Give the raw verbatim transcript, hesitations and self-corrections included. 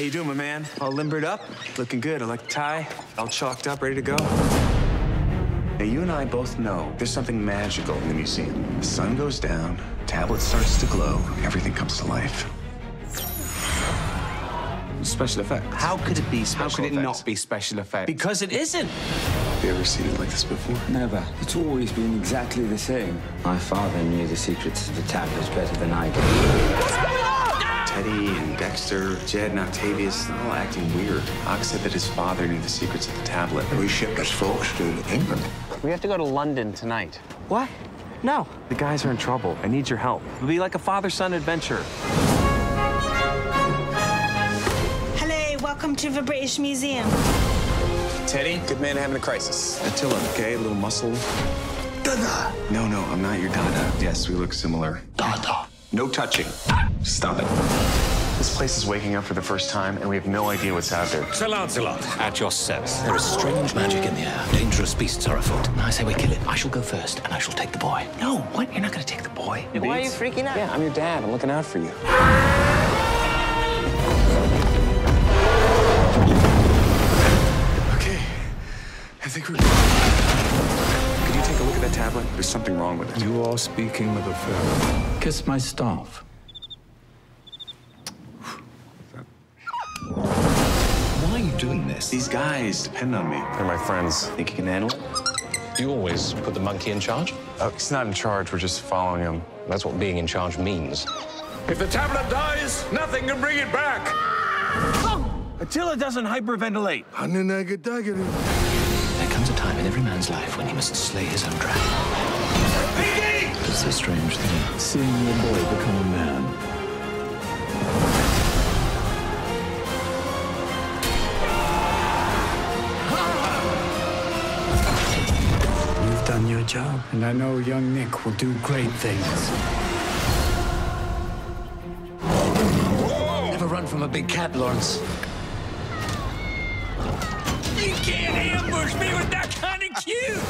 How you doing, my man? All limbered up, looking good. I like the tie, all chalked up, ready to go. Now, you and I both know there's something magical in the museum. The sun goes down, tablet starts to glow, everything comes to life. Special effects. How could it be special effects? How could it effects? not be special effects? Because it isn't. Have you ever seen it like this before? Never. It's always been exactly the same. My father knew the secrets of the tablets better than I did. What's going on? Teddy and Dexter, Jed and Octavius, they're all acting weird. Ox said that his father knew the secrets of the tablet. We shipped us folks to England. We have to go to London tonight. What? No. The guys are in trouble. I need your help. It'll be like a father-son adventure. Welcome to the British Museum. Teddy, good man having a crisis. Attila, okay, a little muscle. Dada! No, no, I'm not your dada. Yes, we look similar. Dada. No touching. Ah. Stop it. This place is waking up for the first time, and we have no idea what's out there. Sir Lancelot, at your service. There is strange magic in the air. Dangerous beasts are afoot. And I say we kill it. I shall go first, and I shall take the boy. No, what? You're not going to take the boy. Why are you freaking out? Yeah, I'm your dad. I'm looking out for you. I think we're good. Could you take a look at that tablet? There's something wrong with it. You are speaking with a pharaoh. Kiss my staff. Why are you doing this? These guys depend on me. They're my friends. Think you can handle it? You always put the monkey in charge? Uh, he's not in charge. We're just following him. That's what being in charge means. If the tablet dies, nothing can bring it back. Oh! Attila doesn't hyperventilate. There's a time in every man's life when he must slay his own dragon. It's a strange thing, seeing your boy become a man. You've done your job, and I know young Nick will do great things. Never run from a big cat, Lawrence. You can't ambush me with that kind of cue!